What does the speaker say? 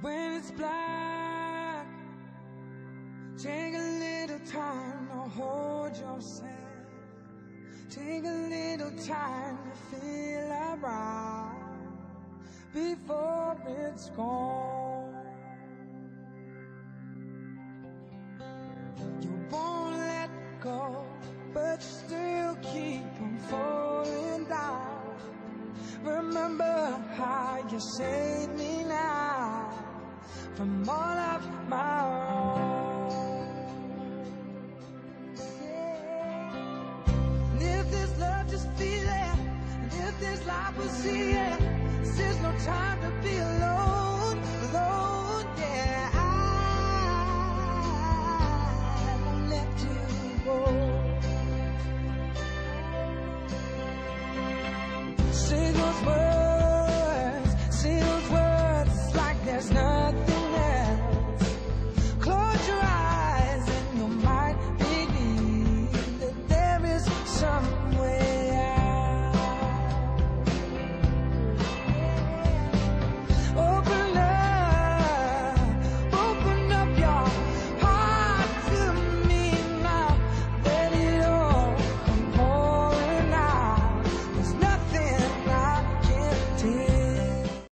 When it's black, take a little time to hold yourself. Take a little time to feel around before it's gone. You won't let go, but you still keep on falling down. Remember how you saved me now from all of my wrongs, yeah. And if this love just feel it, and if this life will see it, there's no time to be alone.